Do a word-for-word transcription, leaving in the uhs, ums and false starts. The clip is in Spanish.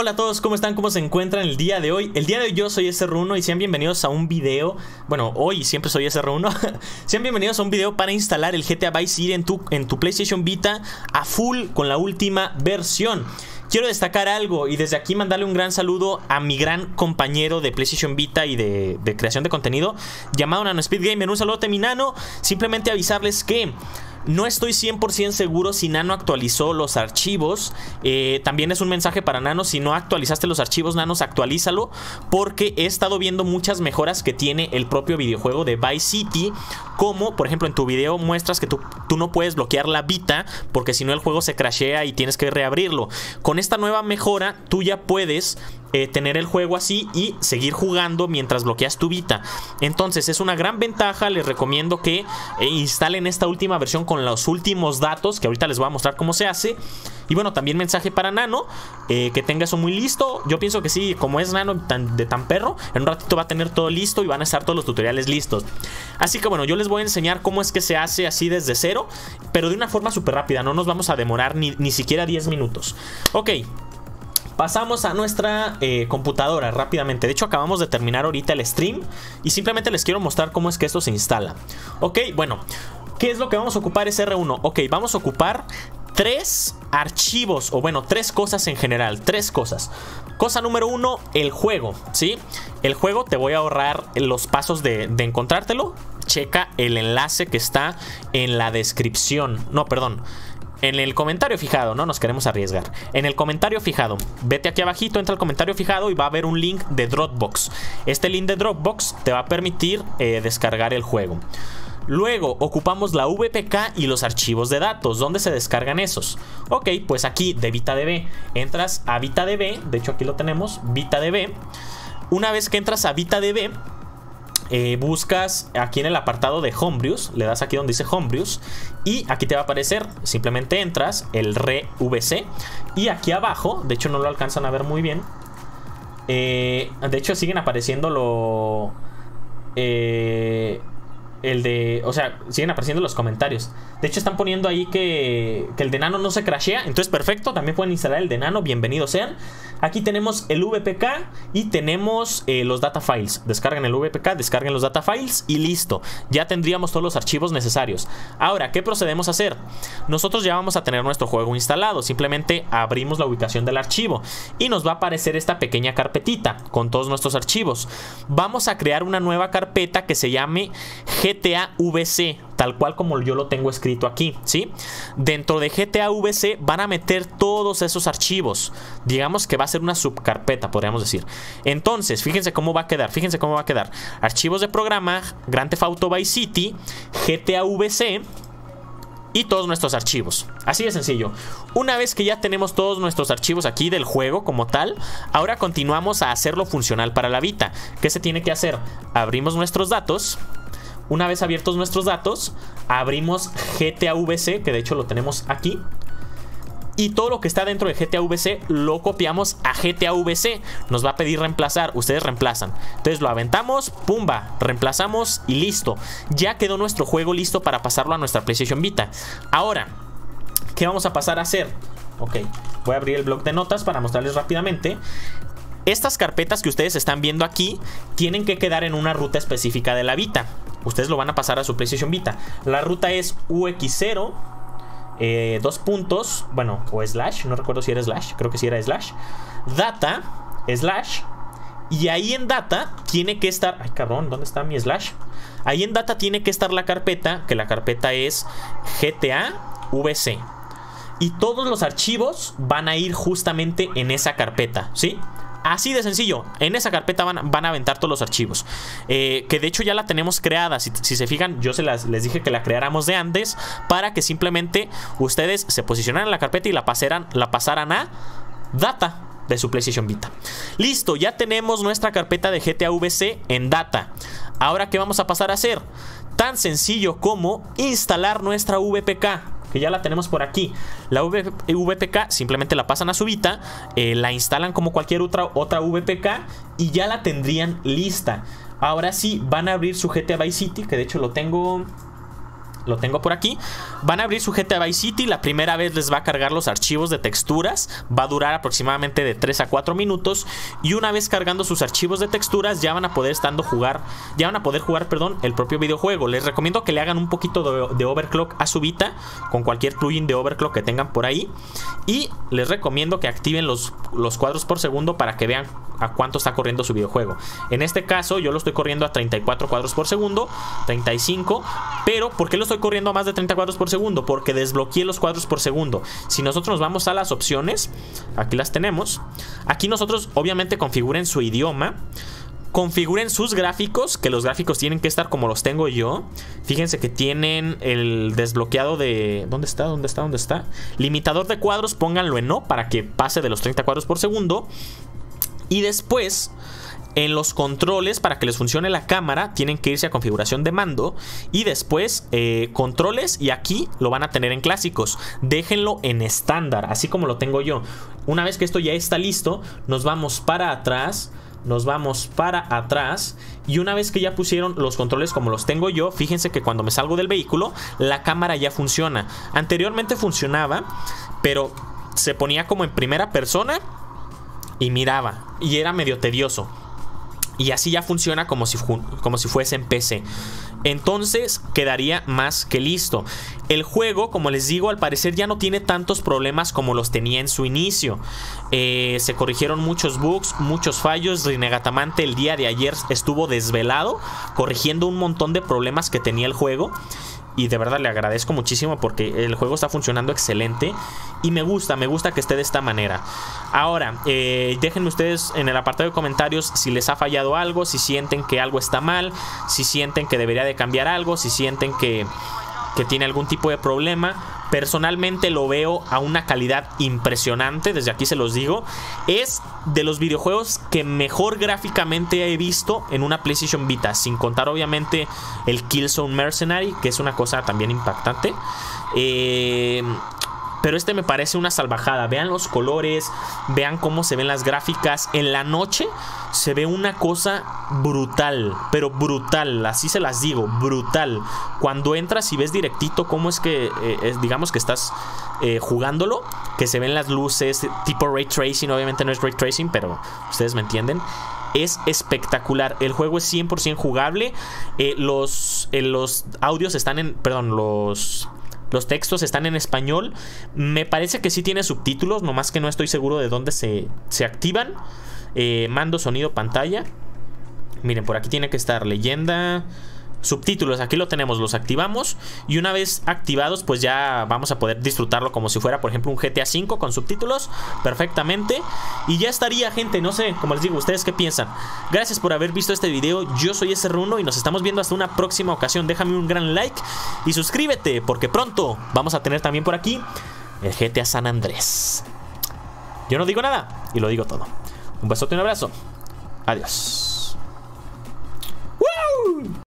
Hola a todos, ¿cómo están? ¿Cómo se encuentran el día de hoy? El día de hoy yo soy S R uno y sean bienvenidos a un video. Bueno, hoy siempre soy S R uno. Sean bienvenidos a un video para instalar el G T A Vice City en tu, en tu PlayStation Vita a full con la última versión. Quiero destacar algo y desde aquí mandarle un gran saludo a mi gran compañero de PlayStation Vita y de, de creación de contenido llamado NanoSpeedGamer. Un saludote, mi Nano. Simplemente avisarles que no estoy cien por ciento seguro si Nano actualizó los archivos. eh, También es un mensaje para Nano: si no actualizaste los archivos, Nanos, actualízalo, porque he estado viendo muchas mejoras que tiene el propio videojuego de Vice City. Como por ejemplo en tu video muestras que tú, tú no puedes bloquear la Vita, porque si no el juego se crashea y tienes que reabrirlo. Con esta nueva mejora tú ya puedes Eh, tener el juego así y seguir jugando mientras bloqueas tu Vita. Entonces es una gran ventaja. Les recomiendo que eh, instalen esta última versión con los últimos datos, que ahorita les voy a mostrar cómo se hace. Y bueno, también mensaje para Nano, eh, que tenga eso muy listo. Yo pienso que sí, como es Nano tan, de tan perro, en un ratito va a tener todo listo y van a estar todos los tutoriales listos. Así que bueno, yo les voy a enseñar cómo es que se hace así desde cero, pero de una forma súper rápida. No nos vamos a demorar ni, ni siquiera diez minutos. Ok, pasamos a nuestra eh, computadora rápidamente. De hecho, acabamos de terminar ahorita el stream y simplemente les quiero mostrar cómo es que esto se instala. Ok, bueno, ¿qué es lo que vamos a ocupar? Es S R uno. Ok, vamos a ocupar tres archivos, o bueno, tres cosas en general, tres cosas. Cosa número uno, el juego, ¿sí? El juego, te voy a ahorrar los pasos de, de encontrártelo. Checa el enlace que está en la descripción. No, perdón. En el comentario fijado, no nos queremos arriesgar. En el comentario fijado, vete aquí abajito, entra al comentario fijado y va a haber un link de Dropbox. Este link de Dropbox te va a permitir eh, descargar el juego. Luego ocupamos la V P K y los archivos de datos. ¿Dónde se descargan esos? Ok, pues aquí de VitaDB. Entras a VitaDB, de hecho aquí lo tenemos, VitaDB. Una vez que entras a VitaDB, Eh, buscas aquí en el apartado de Homebrews, le das aquí donde dice Homebrews y aquí te va a aparecer, simplemente entras el R E V C y aquí abajo, de hecho no lo alcanzan a ver muy bien, eh, de hecho siguen apareciendo lo eh, el de, o sea, siguen apareciendo los comentarios. De hecho están poniendo ahí que, que el de Nano no se crashea, entonces perfecto, también pueden instalar el de Nano, bienvenidos sean. Aquí tenemos el V P K y tenemos eh, los data files. Descarguen el V P K, descarguen los data files y listo, ya tendríamos todos los archivos necesarios. Ahora, ¿qué procedemos a hacer? Nosotros ya vamos a tener nuestro juego instalado, simplemente abrimos la ubicación del archivo y nos va a aparecer esta pequeña carpetita con todos nuestros archivos. Vamos a crear una nueva carpeta que se llame G T A V C, tal cual como yo lo tengo escrito aquí, ¿sí? Dentro de G T A V C van a meter todos esos archivos. Digamos que va a ser una subcarpeta, podríamos decir. Entonces, fíjense cómo va a quedar, fíjense cómo va a quedar. Archivos de programa, Grand Theft Auto Vice City, G T A V C y todos nuestros archivos. Así de sencillo. Una vez que ya tenemos todos nuestros archivos aquí del juego como tal, ahora continuamos a hacerlo funcional para la Vita. ¿Qué se tiene que hacer? Abrimos nuestros datos. Una vez abiertos nuestros datos, abrimos G T A V C, que de hecho lo tenemos aquí. Y todo lo que está dentro de G T A V C lo copiamos a G T A V C. Nos va a pedir reemplazar, ustedes reemplazan. Entonces lo aventamos, pumba, reemplazamos y listo. Ya quedó nuestro juego listo para pasarlo a nuestra PlayStation Vita. Ahora, ¿qué vamos a pasar a hacer? Ok, voy a abrir el bloc de notas para mostrarles rápidamente. Estas carpetas que ustedes están viendo aquí tienen que quedar en una ruta específica de la Vita. Ustedes lo van a pasar a su PlayStation Vita. La ruta es U X cero, eh, dos puntos, bueno, o slash, no recuerdo si era slash, creo que sí era slash, data, slash, y ahí en data tiene que estar, ay cabrón, ¿dónde está mi slash? Ahí en data tiene que estar la carpeta, que la carpeta es G T A V C. Y todos los archivos van a ir justamente en esa carpeta, ¿sí? Así de sencillo, en esa carpeta van, van a aventar todos los archivos, eh, que de hecho ya la tenemos creada. Si, si se fijan, yo se las, les dije que la creáramos de antes para que simplemente ustedes se posicionaran en la carpeta y la pasaran, la pasaran a data de su PlayStation Vita. Listo, ya tenemos nuestra carpeta de G T A V C en data. Ahora, ¿qué vamos a pasar a hacer? Tan sencillo como instalar nuestra V P K, que ya la tenemos por aquí. La V P K simplemente la pasan a su Vita, eh, la instalan como cualquier otra, otra V P K y ya la tendrían lista. Ahora sí, van a abrir su G T A Vice City, que de hecho lo tengo lo tengo por aquí. Van a abrir su G T A Vice City. La primera vez les va a cargar los archivos de texturas. Va a durar aproximadamente de tres a cuatro minutos. Y una vez cargando sus archivos de texturas, ya van a poder estando jugar. Ya van a poder jugar, perdón, el propio videojuego. Les recomiendo que le hagan un poquito de, de overclock a su Vita, con cualquier plugin de overclock que tengan por ahí. Y les recomiendo que activen los, los cuadros por segundo para que vean a cuánto está corriendo su videojuego. En este caso yo lo estoy corriendo a treinta y cuatro cuadros por segundo, treinta y cinco. Pero ¿por qué lo estoy corriendo a más de treinta cuadros por segundo? Porque desbloqueé los cuadros por segundo. Si nosotros nos vamos a las opciones, aquí las tenemos. Aquí nosotros obviamente configuren su idioma, configuren sus gráficos, que los gráficos tienen que estar como los tengo yo. Fíjense que tienen el desbloqueado de... ¿Dónde está? ¿Dónde está? ¿Dónde está? Limitador de cuadros, pónganlo en no para que pase de los treinta cuadros por segundo. Y después, en los controles, para que les funcione la cámara, tienen que irse a configuración de mando. Y después, eh, controles, y aquí lo van a tener en clásicos. Déjenlo en estándar, así como lo tengo yo. Una vez que esto ya está listo, nos vamos para atrás... Nos vamos para atrás. Y una vez que ya pusieron los controles como los tengo yo, fíjense que cuando me salgo del vehículo, la cámara ya funciona. Anteriormente funcionaba, pero se ponía como en primera persona y miraba, y era medio tedioso. Y así ya funciona como si, como si fuese en P C. Entonces quedaría más que listo. El juego, como les digo, al parecer ya no tiene tantos problemas como los tenía en su inicio. eh, Se corrigieron muchos bugs, muchos fallos. Rinnegatamante el día de ayer estuvo desvelado corrigiendo un montón de problemas que tenía el juego. Y de verdad le agradezco muchísimo porque el juego está funcionando excelente. Y me gusta, me gusta que esté de esta manera. Ahora, eh, déjenme ustedes en el apartado de comentarios si les ha fallado algo, si sienten que algo está mal, si sienten que debería de cambiar algo, si sienten que, que tiene algún tipo de problema. Personalmente lo veo a una calidad impresionante, desde aquí se los digo. Es de los videojuegos que mejor gráficamente he visto en una PlayStation Vita, sin contar obviamente el Killzone Mercenary, que es una cosa también impactante. Eh... Pero este me parece una salvajada. Vean los colores, vean cómo se ven las gráficas. En la noche se ve una cosa brutal, pero brutal, así se las digo, brutal. Cuando entras y ves directito cómo es que, eh, es, digamos que estás eh, jugándolo, que se ven las luces, tipo ray tracing, obviamente no es ray tracing, pero ustedes me entienden. Es espectacular, el juego es cien por ciento jugable. eh, los, eh, los audios están en, perdón, los... Los textos están en español. Me parece que sí tiene subtítulos, nomás que no estoy seguro de dónde se, se activan. eh, Mando, sonido, pantalla. Miren, por aquí tiene que estar leyenda, subtítulos, aquí lo tenemos, los activamos. Y una vez activados, pues ya vamos a poder disfrutarlo como si fuera, por ejemplo, un G T A cinco con subtítulos, perfectamente. Y ya estaría, gente, no sé, como les digo, ¿ustedes qué piensan? Gracias por haber visto este video, yo soy S R uno y nos estamos viendo hasta una próxima ocasión. Déjame un gran like y suscríbete, porque pronto vamos a tener también por aquí el G T A San Andrés. Yo no digo nada y lo digo todo. Un besote y un abrazo, adiós.